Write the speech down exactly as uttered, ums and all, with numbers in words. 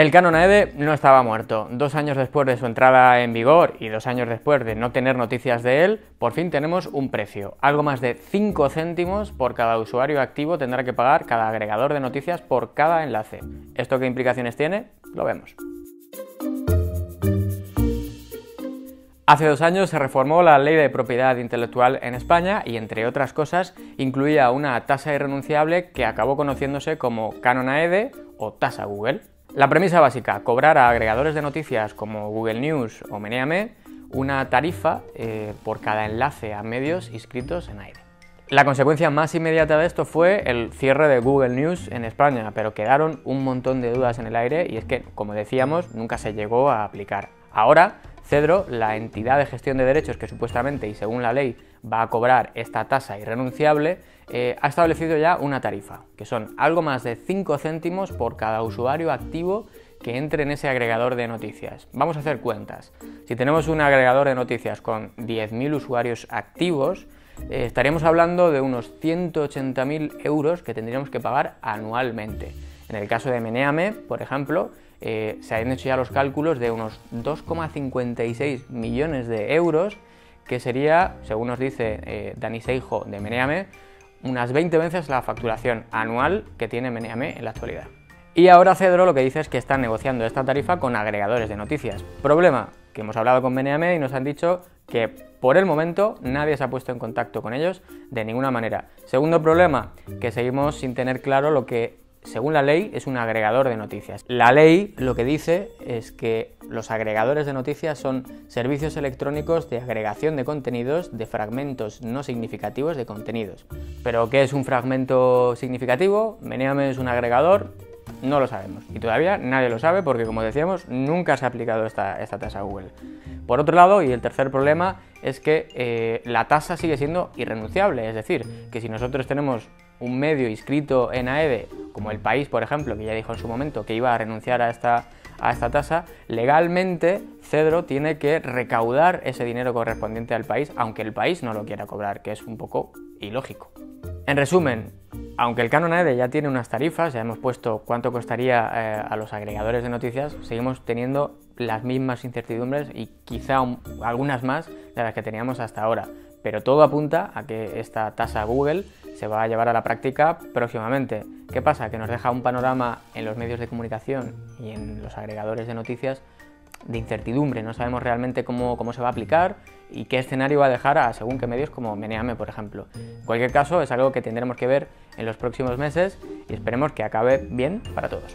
El canon A E D no estaba muerto. Dos años después de su entrada en vigor y dos años después de no tener noticias de él, por fin tenemos un precio. Algo más de cinco céntimos por cada usuario activo tendrá que pagar cada agregador de noticias por cada enlace. ¿Esto qué implicaciones tiene? Lo vemos. Hace dos años se reformó la Ley de Propiedad Intelectual en España y, entre otras cosas, incluía una tasa irrenunciable que acabó conociéndose como Canon A E D o tasa Google. La premisa básica, cobrar a agregadores de noticias como Google News o Menéame una tarifa eh, por cada enlace a medios inscritos en A E D. La consecuencia más inmediata de esto fue el cierre de Google News en España, pero quedaron un montón de dudas en el aire y es que, como decíamos, nunca se llegó a aplicar. Ahora, Cedro, la entidad de gestión de derechos que supuestamente y según la ley va a cobrar esta tasa irrenunciable, eh, ha establecido ya una tarifa, que son algo más de cinco céntimos por cada usuario activo que entre en ese agregador de noticias. Vamos a hacer cuentas. Si tenemos un agregador de noticias con diez mil usuarios activos, eh, estaríamos hablando de unos ciento ochenta mil euros que tendríamos que pagar anualmente. En el caso de Menéame, por ejemplo, eh, se han hecho ya los cálculos de unos dos coma cincuenta y seis millones de euros, que sería, según nos dice eh, Dani Seijo de Menéame, unas veinte veces la facturación anual que tiene Menéame en la actualidad. Y ahora Cedro lo que dice es que están negociando esta tarifa con agregadores de noticias. Problema, que hemos hablado con Menéame y nos han dicho que por el momento nadie se ha puesto en contacto con ellos de ninguna manera. Segundo problema, que seguimos sin tener claro lo que, según la ley, es un agregador de noticias. La ley lo que dice es que los agregadores de noticias son servicios electrónicos de agregación de contenidos de fragmentos no significativos de contenidos. ¿Pero qué es un fragmento significativo? ¿Menéame es un agregador? No lo sabemos. Y todavía nadie lo sabe porque, como decíamos, nunca se ha aplicado esta, esta tasa a Google. Por otro lado, y el tercer problema, es que eh, la tasa sigue siendo irrenunciable. Es decir, que si nosotros tenemos un medio inscrito en A E D, como El País, por ejemplo, que ya dijo en su momento que iba a renunciar a esta, a esta tasa, legalmente Cedro tiene que recaudar ese dinero correspondiente al País, aunque El País no lo quiera cobrar, que es un poco ilógico. En resumen, aunque el canon A E D ya tiene unas tarifas, ya hemos puesto cuánto costaría eh, a los agregadores de noticias, seguimos teniendo las mismas incertidumbres y quizá un, algunas más de las que teníamos hasta ahora. Pero todo apunta a que esta tasa Google se va a llevar a la práctica próximamente. ¿Qué pasa? Que nos deja un panorama en los medios de comunicación y en los agregadores de noticias de incertidumbre. No sabemos realmente cómo, cómo se va a aplicar y qué escenario va a dejar a según qué medios como Menéame, por ejemplo. En cualquier caso, es algo que tendremos que ver en los próximos meses y esperemos que acabe bien para todos.